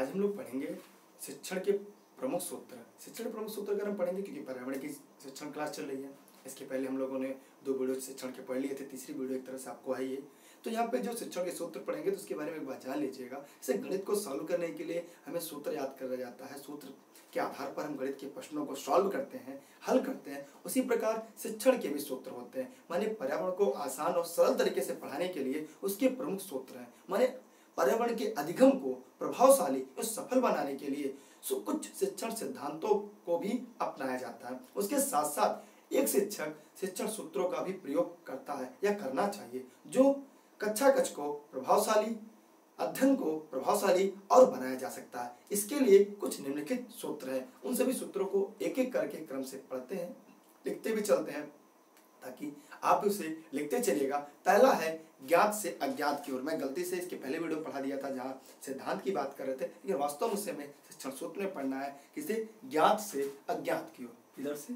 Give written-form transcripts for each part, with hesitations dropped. आज हम लोग पढ़ेंगे शिक्षण के प्रमुख सूत्र। शिक्षण के प्रमुख सूत्र अगर हम पढ़ेंगे, क्योंकि पर्यावरण की शिक्षण क्लास चल रही है, इसके पहले हम लोगों ने 2 वीडियो शिक्षण के पढ़ लिए थे, तीसरी वीडियो एक तरह से आपको आई है। तो यहाँ पे जो शिक्षण के सूत्र पढ़ेंगे तो उसके बारे में एक बार जान लीजिएगा। जैसे गणित को सॉल्व करने के लिए हमें सूत्र याद करा जाता है, सूत्र के आधार पर हम गणित के प्रश्नों को सॉल्व करते हैं, हल करते हैं। उसी प्रकार शिक्षण के भी सूत्र होते हैं, माने पर्यावरण को आसान और सरल तरीके से पढ़ाने के लिए उसके प्रमुख सूत्र हैं। माने पर्यावरण के अधिगम को प्रभावशाली और सफल बनाने के लिए कुछ शिक्षण सिद्धांतों को भी अपनाया जाता है। उसके साथ साथ एक शिक्षक शिक्षण सूत्रों का भी प्रयोग करता है या करना चाहिए, जो कक्षा कक्ष को प्रभावशाली, अध्ययन को प्रभावशाली और बनाया जा सकता है। इसके लिए कुछ निम्नलिखित सूत्र हैं। उन सभी सूत्रों को एक एक करके क्रम से पढ़ते हैं, लिखते भी चलते हैं, ताकि आप उसे लिखते चलिएगा। पहला है ज्ञात से अज्ञात की ओर। मैं गलती से इसके पहले वीडियो पढ़ा दिया था जहाँ सिद्धांत की बात कर रहे थे, लेकिन वास्तव में उसे में शिक्षण सूत्र में पढ़ना है किसे ज्ञात से अज्ञात की ओर। इधर से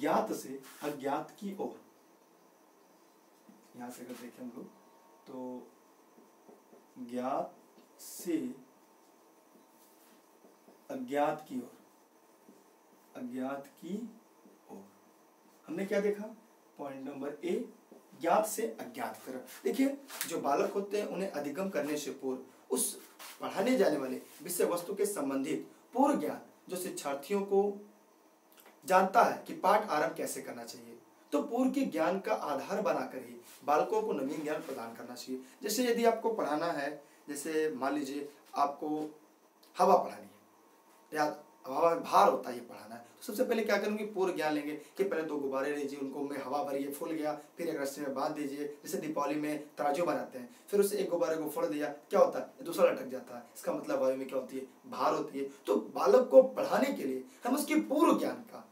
ज्ञात से अज्ञात की ओर, यहाँ से अगर देखें हम लोग तो ज्ञात से अज्ञात की ओर, अज्ञात की ओर। हमने क्या देखा? पॉइंट नंबर ए, ज्ञात से अज्ञात की तरफ। देखिए, जो बालक होते हैं उन्हें अधिगम करने से पूर्व उस पढ़ाने जाने वाले विषय वस्तु के संबंधित पूर्व ज्ञान, जो शिक्षार्थियों को जानता है कि पाठ आरंभ कैसे करना चाहिए, तो पूर्व के ज्ञान का आधार बनाकर ही बालकों को नवीन ज्ञान प्रदान करना चाहिए। जैसे यदि आपको पढ़ाना है, जैसे मान लीजिए आपको हवा पढ़ानी है या हवा में भार होता है ये पढ़ाना है, तो सबसे पहले क्या करेंगे? पूर्व ज्ञान लेंगे कि पहले 2 गुब्बारे लीजिए, उनको में हवा भरिए, फूल गया, फिर एक रस्सी में बांध दीजिए। जैसे दीपावली में तराजू बनाते हैं, फिर उसे एक गुब्बारे को फोड़ दिया, क्या होता है? दूसरा लटक जाता है। इसका मतलब वायु में क्या होती है? भार होती है। तो बालक को पढ़ाने के लिए हम उसके पूर्व ज्ञान का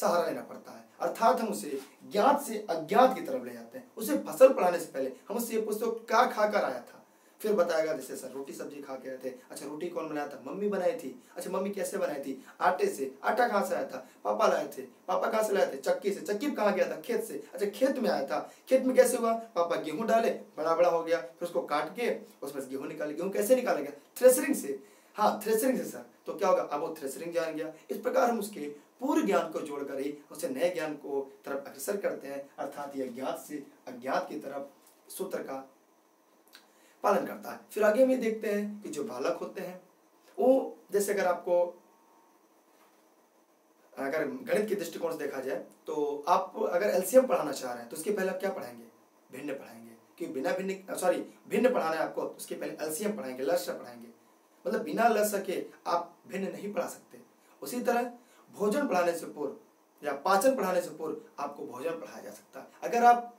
सहारा लेना पड़ता है, अर्थात हम उसे ज्ञात से अज्ञात की तरफ ले जाते हैं। उसे फसल पढ़ाने से पहले हम उससे ये पूछते क्या खा कर आया था, फिर बताएगा जैसे सर रोटी सब्जी खा के आए थे। अच्छा, रोटी कौन बनाया था? मम्मी बनाई थी। अच्छा, मम्मी कैसे बनाई थी? आटे से। आटा कहाँ से आया था? पापा लाए थे। पापा कहाँ से लाए थे? चक्की से। चक्की कहाँ गया था? खेत से। अच्छा, खेत में आया था। खेत में कैसे हुआ? पापा गेहूँ डाले, बड़ा बड़ा हो गया, फिर उसको काट के उसमें गेहूँ निकाले। गेहूँ कैसे निकाला गया? थ्रेसरिंग से। हाँ, थ्रेसरिंग से सर। तो क्या होगा? अब वो थ्रेसरिंग जान गया। इस प्रकार हम उसके पूर्व ज्ञान को जोड़कर ही उसे नए ज्ञान को तरफ अग्रसर करते हैं, अर्थात यह ज्ञात से अज्ञात की तरफ सूत्र का पालन करता है। फिर आगे में देखते हैं कि जो बालक होते हैं वो, जैसे अगर आपको अगर गणित के दृष्टिकोण से देखा जाए तो आप अगर एलसीएम पढ़ाना चाह रहे हैं तो उसके पहले आप क्या पढ़ाएंगे? भिन्न पढ़ाएंगे, कि भिन्न पढ़ाना है आपको, उसके पहले एलसीएम पढ़ाएंगे, लस्य पढ़ाएंगे। मतलब बिना लस्य के आप भिन्न नहीं पढ़ा सकते। उसी तरह भोजन पढ़ाने से पूर्व या पाचन पढ़ाने से पूर्व आपको भोजन पढ़ाया जा सकता है। अगर आप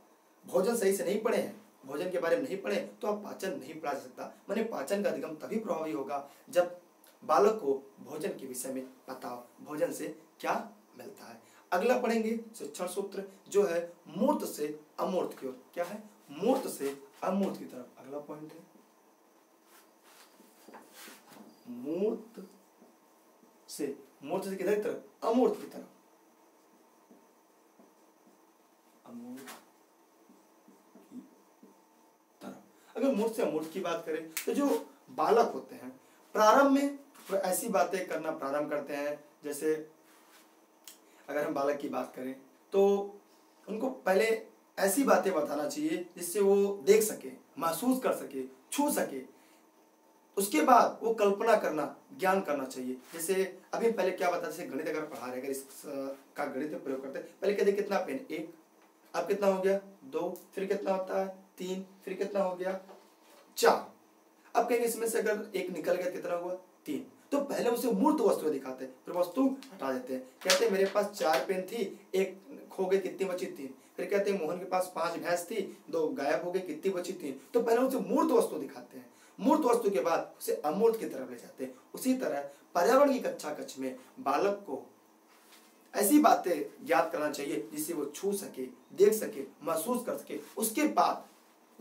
भोजन सही से नहीं पढ़े हैं, भोजन के बारे में नहीं पढ़े, तो आप पाचन नहीं पढ़ा जा सकता। माने पाचन का अधिगम तभी प्रभावी होगा जब बालक को भोजन के विषय में पता हो, भोजन से क्या मिलता है। अगला पढ़ेंगे शिक्षण सूत्र, जो है मूर्त से अमूर्त की ओर। क्या है? मूर्त से अमूर्त की तरफ। अगला पॉइंट है मूर्त से, मूर्त से किधर की तरफ? अमूर्त की तरफ। अगर मूर्त से अमूर्त की बात करें तो जो बालक होते हैं प्रारंभ में ऐसी बातें करना प्रारंभ करते हैं, जैसे अगर हम बालक की बात करें तो उनको पहले ऐसी बातें बताना चाहिए जिससे वो देख सके, महसूस कर सके, छू सके। उसके बाद वो कल्पना करना, ज्ञान करना चाहिए। जैसे अभी पहले क्या बताते, जैसे गणित अगर पढ़ा रहे, अगर इसका गणित में प्रयोग करते हैं, पहले कहते कितना पेन? 1। अब कितना हो गया? 2। फिर कितना होता है? 3। फिर कितना हो गया? 4। अब कहेंगे इसमें से अगर 1 निकल गया कितना हुआ? 3। तो पहले उसे मूर्त वस्तु दिखाते हैं, फिर वस्तु हटा देते हैं। कहते हैं मेरे पास 4 पेन थी, 1 खो गई, कितनी बची? 3। फिर कहते हैं मोहन के पास 5 भैंस थी, 2 गायब हो गई, कितनी बची? 3। तो पहले उसे मूर्त वस्तु दिखाते हैं, मूर्त वस्तु के बाद उसे अमूर्त की तरफ ले जाते हैं। उसी तरह पर्यावरण की कक्षा कक्ष में बालक को ऐसी बातें ज्ञात करना चाहिए जिससे वो छू सके, देख सके, महसूस कर सके।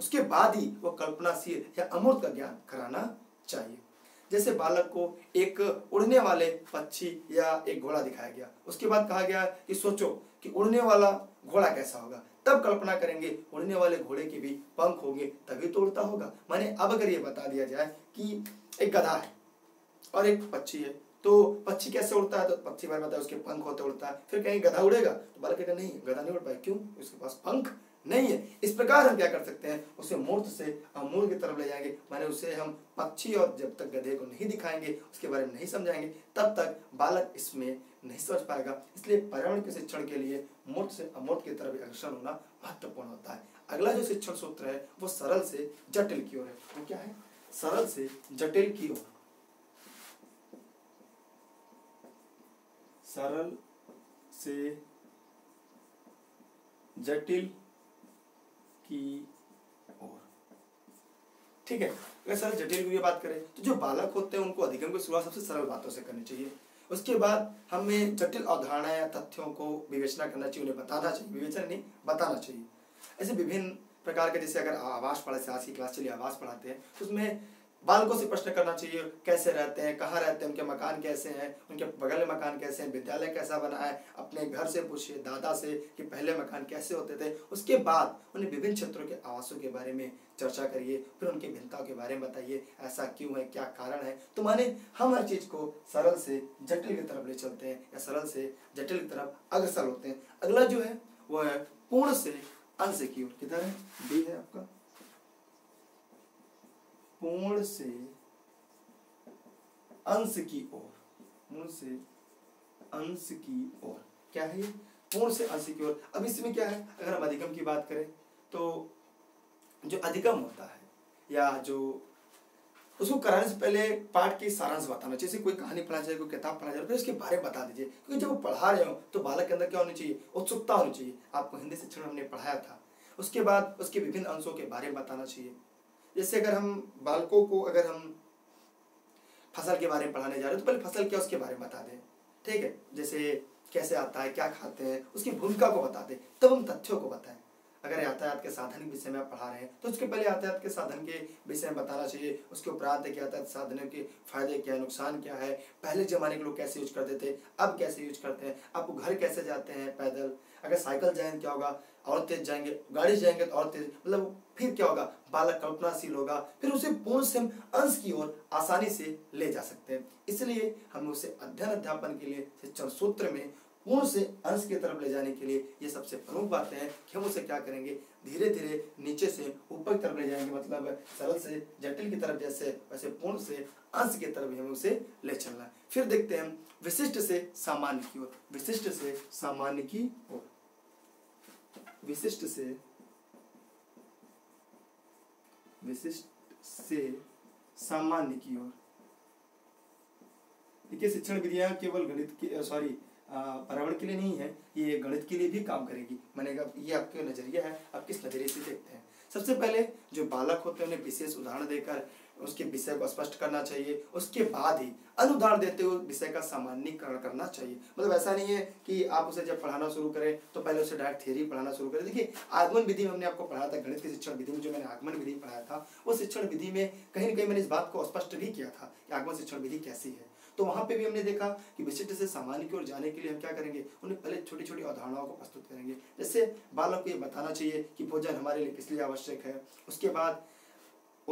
उसके बाद ही वो कल्पनाशील या अमूर्त का ज्ञान कराना चाहिए। जैसे बालक को एक उड़ने वाले पक्षी या एक घोड़ा दिखाया गया, उसके बाद कहा गया कि सोचो कि उड़ने वाला घोड़ा कैसा होगा, तब कल्पना करेंगे उड़ने वाले घोड़े के भी पंख होंगे तभी तो उड़ता होगा। माने अब अगर ये बता दिया जाए कि एक गधा है, और एक पक्षी है, तो पक्षी कैसे उड़ता है? तो पक्षी बारे बताया उसके पंख होते उड़ता है। फिर कहीं गधा उड़ेगा तो बालक कहते नहीं गधा नहीं उड़ पाएगा, क्यों? उसके पास पंख नहीं है। इस प्रकार हम क्या कर सकते हैं, उसे मूर्त से अमूर्त की तरफ ले जाएंगे, माने उसे हम पक्षी और जब तक गधे को नहीं दिखाएंगे उसके बारे में नहीं समझाएंगे तब तक बालक इसमें नहीं समझ पाएगा। इसलिए पर्यावरण के शिक्षण के लिए मूर्त से अमूर्त की तरफ आकर्षण होना महत्वपूर्ण होता है। अगला जो शिक्षण सूत्र है वो सरल से जटिल की ओर है। वो तो क्या है? सरल से जटिल की ओर। सरल से जटिल की ओर, ठीक है। अगर सरल जटिल की बात करें तो जो बालक होते हैं उनको अधिगम की शुरुआत सबसे सरल बातों से करनी चाहिए। उसके बाद हमें जटिल अवधारणा या तथ्यों को विवेचना करना चाहिए, उन्हें बताना चाहिए, विवेचना नहीं बताना चाहिए। ऐसे विभिन्न प्रकार के, जैसे अगर आवास पढ़ा, से आज की क्लास चलिए आवास पढ़ाते हैं तो उसमें बालकों से प्रश्न करना चाहिए, कैसे रहते हैं, कहाँ रहते हैं, उनके मकान कैसे हैं, उनके बगल में मकान कैसे हैं, विद्यालय कैसा बना है। अपने घर से पूछिए, दादा से कि पहले मकान कैसे होते थे। उसके बाद उन्हें विभिन्न क्षेत्रों के आवासों के बारे में चर्चा करिए, फिर उनकी भिन्नताओं के बारे में बताइए, ऐसा क्यों है, क्या कारण है। तो माने हम हर चीज़ को सरल से जटिल की तरफ ले चलते हैं या सरल से जटिल की तरफ अग्रसर होते हैं। अगला जो है वो है पूर्ण से अंश की ओर। किधर है? बी है आपका, पूर्ण से अंश की ओर। पूर्ण से अंश की ओर क्या है? पूर्ण से अंश की ओर। अब इसमें क्या है, अगर हम अधिगम की बात करें तो जो अधिगम होता है या जो उसको कराने से पहले पाठ की सारांश बताना चाहिए। जैसे कोई कहानी पढ़ा जाए, कोई किताब पढ़ा जाए, फिर उसके बारे में बता दीजिए, क्योंकि जब वो पढ़ा रहे हो तो बालक के अंदर क्या होनी चाहिए, उत्सुकता होनी चाहिए। आपको हिंदी शिक्षण हमने पढ़ाया था, उसके बाद उसके विभिन्न अंशों के बारे में बताना चाहिए। जैसे अगर हम बालकों को, अगर हम फसल के बारे में पढ़ाने जा रहे हो तो पहले फसल क्या उसके बारे में बता दें, ठीक है। जैसे कैसे आता है, क्या खाते हैं, उसकी भूमिका को बता दें, तब हम तथ्यों को बताएं। अगर यातायात के साधन के विषय में आप पढ़ा रहे हैं तो उसके पहले यातायात के साधन के विषय में बताना चाहिए, उसके उपरांत यातायात साधनों के फायदे क्या है, नुकसान क्या है, पहले जमाने के लोग कैसे यूज करते थे, अब कैसे यूज करते हैं, आपको घर कैसे जाते हैं पैदल, अगर साइकिल जाएंगे क्या होगा, और तेज जाएंगे, गाड़ी जाएंगे तो और तेज, मतलब फिर क्या होगा, बालक कल्पनाशील होगा, फिर उसे पूर्ण से अंश की ओर आसानी से ले जा सकते हैं। इसलिए हम उसे अध्ययन अध्यापन के लिए शिक्षण सूत्र में पूर्ण से अंश की तरफ ले जाने के लिए ये सबसे प्रमुख बातें हैं कि हम उसे क्या करेंगे, धीरे धीरे नीचे से ऊपर की तरफ ले जाएंगे। मतलब सरल से जटिल की तरफ जैसे, वैसे पूर्ण से अंश की तरफ हमें उसे ले चलना है। फिर देखते हैं विशिष्ट से सामान्य की ओर। विशिष्ट से सामान्य की ओर, विशिष्ट से सामान्य की ओर। देखिए शिक्षण विधियां केवल गणित की, सॉरी पर्यावरण के लिए नहीं है, ये गणित के लिए भी काम करेगी। मैंने कहा ये आपके नजरिया है, आप किस नजरिए से देखते हैं। सबसे पहले जो बालक होते हैं उन्हें विशेष उदाहरण देकर उसके विषय को स्पष्ट करना चाहिए, उसके बाद ही अनुदाहरण देते हुए विषय का सामान्यीकरण करना चाहिए। मतलब ऐसा नहीं है कि आप उसे जब पढ़ाना शुरू करें तो पहले उसे डायरेक्ट थ्योरी पढ़ाना शुरू करें। देखिए आगमन विधि में हमने आपको पढ़ाया था, गणित के शिक्षण विधि में जो मैंने आगमन विधि पढ़ाया था, उस शिक्षण विधि में कहीं न कहीं मैंने इस बात को स्पष्ट भी किया था कि आगमन शिक्षण विधि कैसी है। तो वहाँ पे भी हमने देखा कि विशिष्ट से सामान्य की ओर जाने के लिए हम क्या करेंगे, उन्हें पहले छोटी छोटी अवधारणाओं को प्रस्तुत करेंगे। जैसे बालक को ये बताना चाहिए कि भोजन हमारे लिए किस लिए आवश्यक है, उसके बाद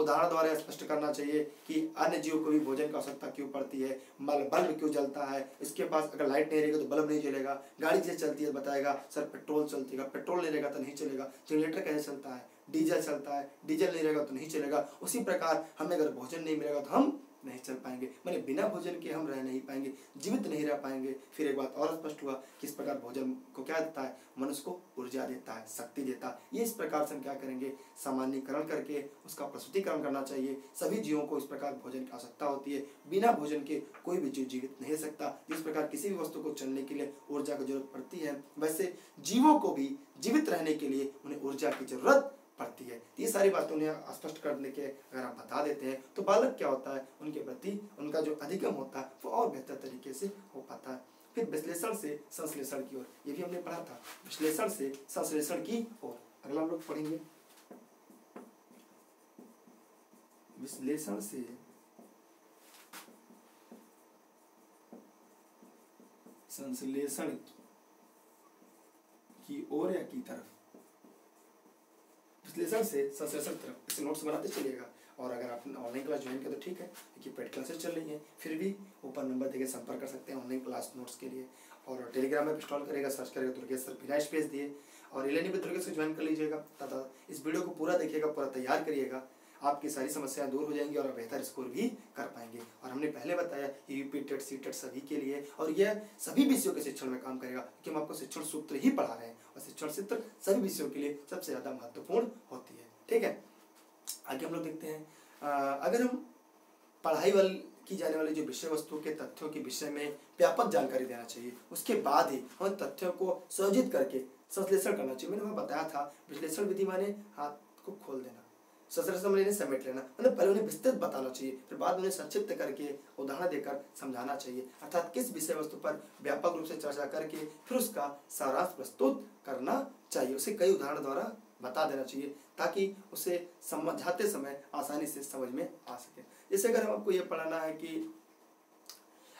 उदाहरण द्वारा स्पष्ट करना चाहिए कि अन्य जीवों को भी भोजन की आवश्यकता क्यों पड़ती है, बल्ब क्यों जलता है, इसके पास अगर लाइट नहीं रहेगा तो बल्ब नहीं जलेगा, गाड़ी कैसे चलती है बताएगा, सर पेट्रोल चलती है, पेट्रोल नहीं रहेगा तो नहीं चलेगा, जनरेटर कैसे चलता है, डीजल चलता है, डीजल नहीं रहेगा तो नहीं चलेगा। उसी प्रकार हमें अगर भोजन नहीं मिलेगा तो हम नहीं चल पाएंगे, मैंने बिना भोजन के हम रह नहीं पाएंगे, जीवित नहीं रह पाएंगे। फिर एक बात और स्पष्ट हुआ कि इस प्रकार भोजन को क्या देता है, मनुष्य को ऊर्जा देता है, शक्ति देता है। ये इस प्रकार से हम क्या करेंगे, सामान्यीकरण करके उसका प्रस्तुतिकरण करना चाहिए। सभी जीवों को इस प्रकार भोजन की आवश्यकता होती है, बिना भोजन के कोई भी जीव जीवित नहीं रह सकता। जिस प्रकार किसी भी वस्तु को चलने के लिए ऊर्जा की जरूरत पड़ती है, वैसे जीवों को भी जीवित रहने के लिए उन्हें ऊर्जा की जरूरत पड़ती है। ये सारी बातों ने स्पष्ट करने के अगर आप बता देते हैं तो बालक क्या होता है, उनके प्रति उनका जो अधिगम होता है वो और बेहतर तरीके से हो पाता है। फिर विश्लेषण से संश्लेषण की ओर, ये भी हमने पढ़ा था, विश्लेषण से संश्लेषण की ओर। अगला हम लोग पढ़ेंगे विश्लेषण से संश्लेषण की ओर या की तरफ, विश्लेषण से संश्लेषण तरफ। इसे नोट्स बनाते चलिएगा। और अगर आप ऑनलाइन क्लास ज्वाइन करें तो ठीक है क्योंकि पेड क्लासेस चल रही हैं, फिर भी ऊपर नंबर देकर संपर्क कर सकते हैं ऑनलाइन क्लास नोट्स के लिए। और टेलीग्राम में इंस्टॉल करेगा, सर्च करेगा दुर्गेश सर बिना स्पेस दिए, और एलएनई पे दुर्गेश को ज्वाइन कर लीजिएगा। तथा इस वीडियो को पूरा देखिएगा, पूरा तैयार करिएगा, आपकी सारी समस्याएं दूर हो जाएंगी और आप बेहतर स्कोर भी कर पाएंगे। और हमने पहले बताया कि यूपीटेट सीटेट सभी के लिए, और यह सभी विषयों के शिक्षण में काम करेगा क्योंकि हम आपको शिक्षण सूत्र ही पढ़ा रहे हैं और शिक्षण सूत्र सभी विषयों के लिए सबसे ज़्यादा महत्वपूर्ण होती है। ठीक है, आगे हम लोग देखते हैं। अगर हम पढ़ाई वाली की जाने वाली जो विषय वस्तु के तथ्यों के विषय में व्यापक जानकारी देना चाहिए, उसके बाद ही हम तथ्यों को संयोजित करके संश्लेषण करना चाहिए। मैंने वहाँ बताया था विश्लेषण विधि माने हाथ को खोल देना, समेट लेना, मतलब पहले उन्हें विस्तृत बताना चाहिए, फिर बाद में उन्हें संक्षिप्त करके उदाहरण देकर समझाना चाहिए। अर्थात किस विषय वस्तु पर व्यापक रूप से चर्चा करके फिर उसका सारांश प्रस्तुत करना चाहिए, उसे कई उदाहरण द्वारा बता देना चाहिए ताकि उसे समझाते समय आसानी से समझ में आ सके। जैसे अगर हम आपको ये पढ़ाना है कि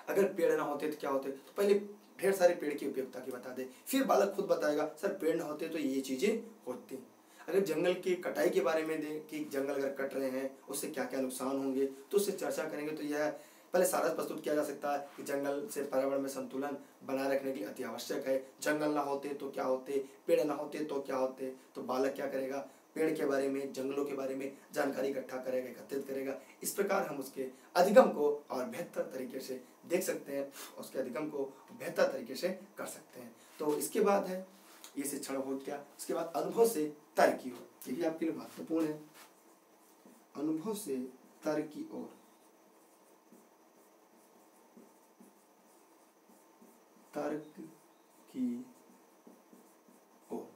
अगर पेड़ ना होते तो क्या होते, तो पहले ढेर सारे पेड़ की उपयोगिता की बता दे, फिर बालक खुद बताएगा सर पेड़ ना होते तो ये चीजें होती। अगर जंगल की कटाई के बारे में दें कि जंगल अगर कट रहे हैं उससे क्या क्या नुकसान होंगे, तो उससे चर्चा करेंगे। तो यह पहले सारांश प्रस्तुत किया जा सकता है कि जंगल से पर्यावरण में संतुलन बनाए रखने के लिए अति आवश्यक है, जंगल ना होते तो क्या होते, पेड़ ना होते तो क्या होते। तो बालक क्या करेगा, पेड़ के बारे में, जंगलों के बारे में जानकारी इकट्ठा करेगा, एकत्रित करेगा। इस प्रकार हम उसके अधिगम को और बेहतर तरीके से देख सकते हैं, उसके अधिगम को बेहतर तरीके से कर सकते हैं। तो इसके बाद है ये शिक्षण हो गया, उसके बाद अनुभव से तर्क की ओर, ये भी आपके लिए महत्वपूर्ण है। अनुभव से तर्क की ओर, तर्क की ओर,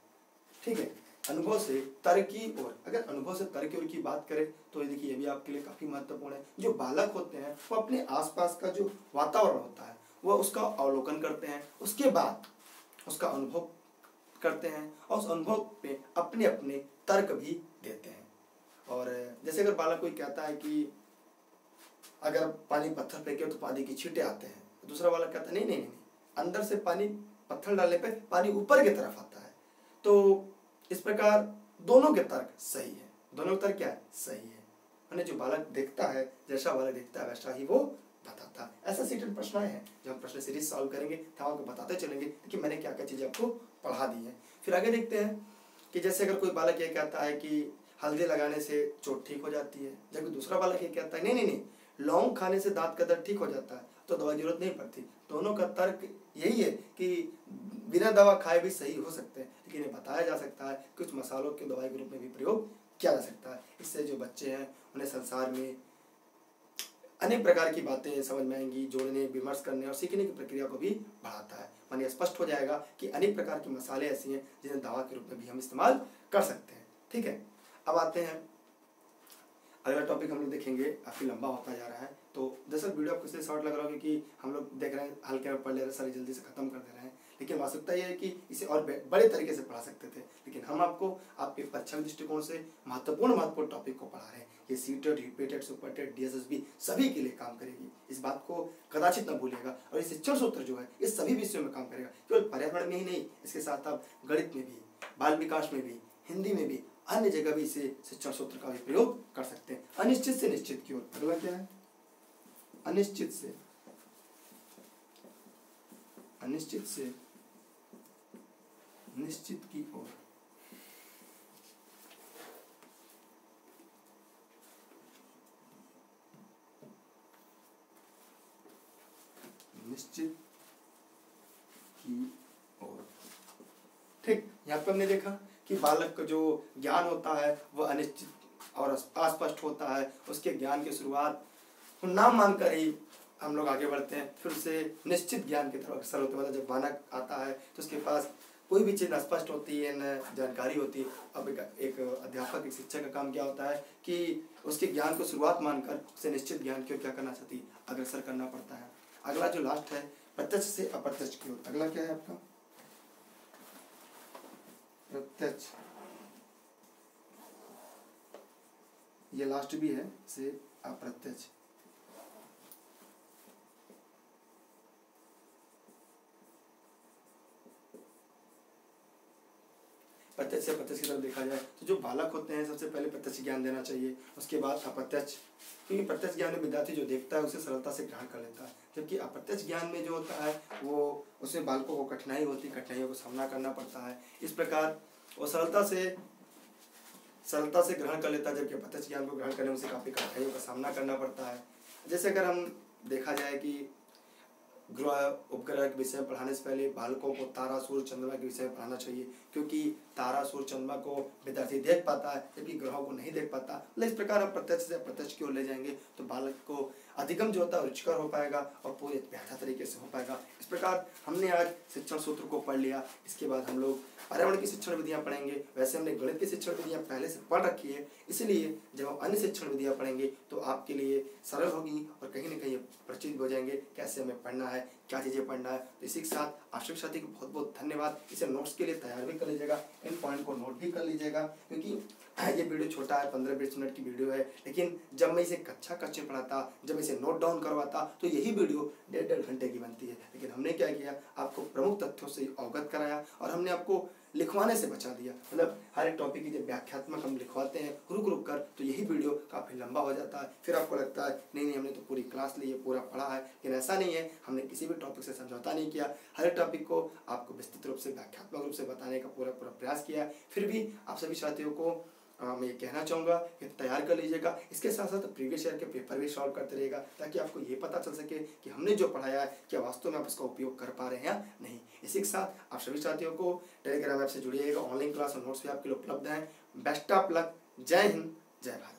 ठीक है, अनुभव से तर्क की ओर। अगर अनुभव से तर्क की ओर की बात करें तो ये देखिए ये भी आपके लिए काफी महत्वपूर्ण है। जो बालक होते हैं वो अपने आसपास का जो वातावरण होता है वह उसका अवलोकन करते हैं, उसके बाद उसका अनुभव करते हैं और उस अनुभव पे अपने अपने तर्क भी देते हैं। और जैसे अगर बालक कोई कहता है कि अगर पानी पत्थर फेंके तो पानी की छींटे आते हैं, तो दूसरा बालक कहता है नहीं नहीं नहीं, अंदर से पानी पत्थर डालने पे पानी ऊपर की तरफ आता है। तो इस प्रकार दोनों के तर्क सही है, दोनों के तर्क क्या है, सही है। मैंने जो बालक देखता है, जैसा बालक देखता है वैसा ही वो बताता है। ऐसा सीटेट प्रश्न है जो हम प्रश्न सीरीज सॉल्व करेंगे, तो आपको बताते चलेंगे कि मैंने क्या क्या चीजें आपको पढ़ा दी है। फिर आगे देखते हैं कि जैसे अगर कोई बालक ये कहता है कि हल्दी लगाने से चोट ठीक हो जाती है, जबकि दूसरा बालक ये कहता है नहीं नहीं नहीं, लौंग खाने से दांत का दर्द ठीक हो जाता है तो दवा की जरूरत नहीं पड़ती। दोनों का तर्क यही है कि बिना दवा खाए भी सही हो सकते हैं, लेकिन ये बताया जा सकता है कि कुछ मसालों के दवाई के रूप में भी प्रयोग किया जा सकता है। इससे जो बच्चे हैं उन्हें संसार में अनेक प्रकार की बातें समझ में आएंगी, जोड़ने, विमर्श करने और सीखने की प्रक्रिया को भी बढ़ाता है। माने स्पष्ट हो जाएगा कि अनेक प्रकार के मसाले ऐसे हैं जिन्हें दवा के रूप में भी हम इस्तेमाल कर सकते हैं। ठीक है, अब आते हैं अगला टॉपिक, हम लोग देखेंगे, काफी लंबा होता जा रहा है। तो दरअसल वीडियो आपको इसलिए शॉर्ट लग रहा होगा क्योंकि हम लोग देख रहे हैं हल्के में पढ़ ले रहे हैं, सारी जल्दी से खत्म कर दे रहे हैं, लेकिन आवश्यकता यह है कि इसे और बड़े तरीके से पढ़ा सकते थे, लेकिन हम आपको आपके परीक्षा दृष्टिकोण से महत्वपूर्ण टॉपिक को पढ़ा रहे हैं। ये सीटेट, यूपीटेट, सुपरटेट, डीएसएसबी सभी के लिए काम करेगी, इस बात को कदाचित न भूलिएगा। और ये शिक्षण सूत्र जो है इस सभी विषयों में काम करेगा, केवल पर्यावरण में ही नहीं, इसके साथ आप गणित में भी, बाल विकास में भी, हिंदी में भी, अन्य जगह भी इसे शिक्षण सूत्र का भी प्रयोग कर सकते हैं। अनिश्चित से निश्चित की ओर, अगला क्या है, अनिश्चित से निश्चित की ओर। निश्चित की ओर, ठीक, यहाँ पे हमने देखा कि बालक का जो ज्ञान होता है वह अनिश्चित और अस्पष्ट होता है। उसके ज्ञान की शुरुआत नाम मानकर ही हम लोग आगे बढ़ते हैं, फिर उसे निश्चित ज्ञान की तरफ अग्रसर होते हैं। मतलब जब बालक आता है तो उसके पास कोई भी चीज़ न स्पष्ट होती है न जानकारी होती। अब एक अध्यापक, एक शिक्षक का काम क्या होता है कि उसके ज्ञान को शुरुआत मानकर उसे निश्चित ज्ञान की ओर क्या करना चाहती है, अग्रसर करना पड़ता है। अगला जो लास्ट है, प्रत्यक्ष से अप्रत्यक्ष की ओर, अगला क्या है आपका, प्रत्यक्ष, ये लास्ट भी है, से अप्रत्यक्ष। प्रत्यक्ष या प्रत्यक्ष की तरफ देखा जाए तो जो बालक होते हैं सबसे पहले प्रत्यक्ष ज्ञान देना चाहिए, उसके बाद अप्रत्यक्ष, क्योंकि प्रत्यक्ष ज्ञान में विद्यार्थी जो देखता है उसे सरलता से ग्रहण कर लेता है, जबकि अप्रत्यक्ष ज्ञान में जो होता है वो उसमें बालकों को कठिनाई होती है, कठिनाइयों का सामना करना पड़ता है। इस प्रकार वो सरलता से ग्रहण कर लेता है, जबकि प्रत्यक्ष ज्ञान को ग्रहण करने में उसे काफ़ी कठिनाइयों का सामना करना पड़ता है। जैसे अगर हम देखा जाए कि ग्रह उपग्रह के विषय में पढ़ाने से पहले बालकों को तारा सूर्य चंद्रमा के विषय में पढ़ाना चाहिए, क्योंकि तारा सूर्य चंद्रमा को विद्यार्थी देख पाता है जबकि ग्रहों को नहीं देख पाता। इस प्रकार हम प्रत्यक्ष से अप्रत्यक्ष की ओर ले जाएंगे तो बालक को अधिगम जो होता है रुचिकर हो पाएगा और पूरे बेहतर तरीके से हो पाएगा। इस प्रकार हमने आज शिक्षण सूत्र को पढ़ लिया। इसके बाद हम लोग पर्यावरण की शिक्षण विधियाँ पढ़ेंगे। वैसे हमने गणित की शिक्षण विधियाँ पहले से पढ़ रखी है, इसलिए जब हम अन्य शिक्षण विधियाँ पढ़ेंगे तो आपके लिए सरल होगी और कहीं ना कहीं परिचित हो जाएंगे कैसे हमें पढ़ना है, क्या चीजें पढ़ना है। तो इसी के साथ आप शिक्षक साथी को बहुत बहुत धन्यवाद। इसे नोट्स के लिए तैयार भी कर लीजिएगा, इन पॉइंट को नोट भी कर लीजिएगा, क्योंकि ये वीडियो छोटा है, 15-20 मिनट की वीडियो है, लेकिन जब मैं इसे कक्षा कक्षा पढ़ाता, जब मैं इसे नोट डाउन करवाता तो यही वीडियो 1.5-1.5 घंटे की बनती है, लेकिन हमने क्या किया, आपको प्रमुख तथ्यों से अवगत कराया और हमने आपको लिखवाने से बचा दिया। मतलब हर एक टॉपिक की जब व्याख्यात्मक हम लिखवाते हैं रुक कर तो यही वीडियो काफ़ी लंबा हो जाता है, फिर आपको लगता है नहीं हमने तो पूरी क्लास ली है, पूरा पढ़ा है, लेकिन ऐसा नहीं है। हमने किसी भी टॉपिक से समझौता नहीं किया, हर एक टॉपिक को आपको विस्तृत रूप से व्याख्यात्मक रूप से बताने का पूरा प्रयास किया है। फिर भी आप सभी साथियों को मैं ये कहना चाहूँगा कि तैयार कर लीजिएगा, इसके साथ साथ प्रीवियस ईयर के पेपर भी सॉल्व करते रहिएगा, ताकि आपको ये पता चल सके कि हमने जो पढ़ाया है क्या वास्तव में आप इसका उपयोग कर पा रहे हैं या नहीं। इसी के साथ आप सभी साथियों को टेलीग्राम ऐप से जुड़िएगा, ऑनलाइन क्लास और नोट्स भी आपके लिए उपलब्ध हैं। बेस्ट ऑफ लक, जय हिंद, जय भारत।